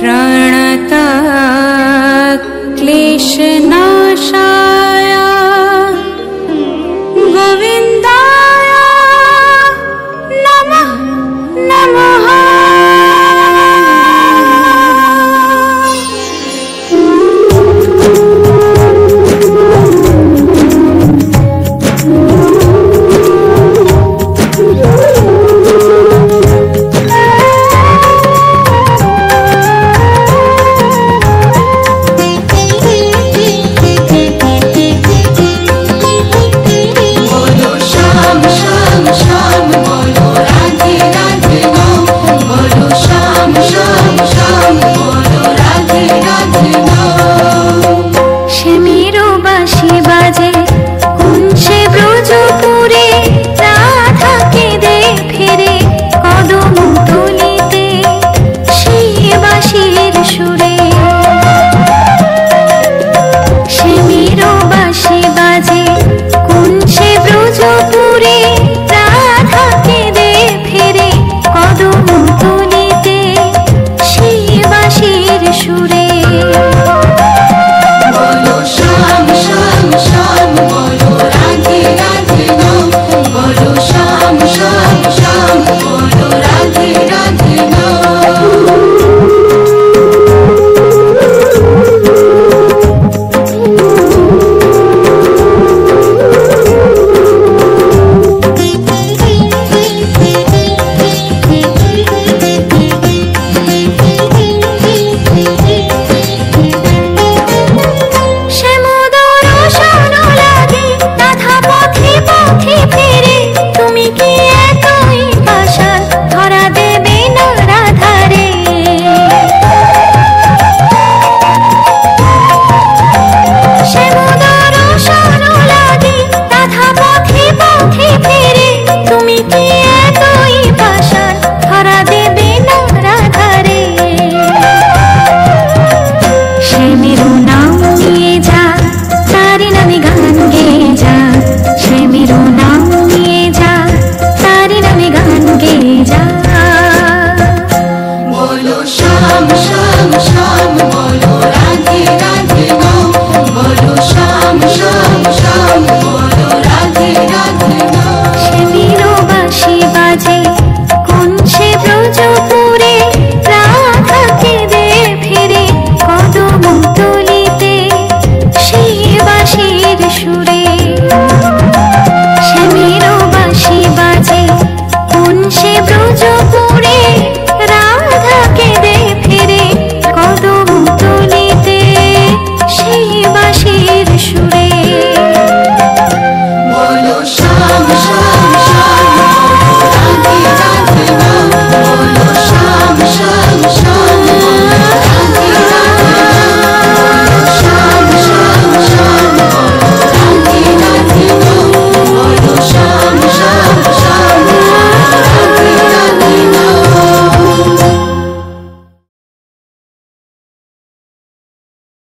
प्रणता क्लेशनाशाया गोविंदाया नमः नमः। শ্যামেরো বাঁশি বাজে কুঞ্জে ব্রজপুরে, রাধাকে দেখে রে কদম তুলিতে সেই বাঁশির সুরে। শ্যামেরো বাঁশি বাজে কুঞ্জে ব্রজপুরে, রাধাকে দেখে রে কদম তুলিতে সেই বাঁশির সুরে। Sham, sham, sham, bolo.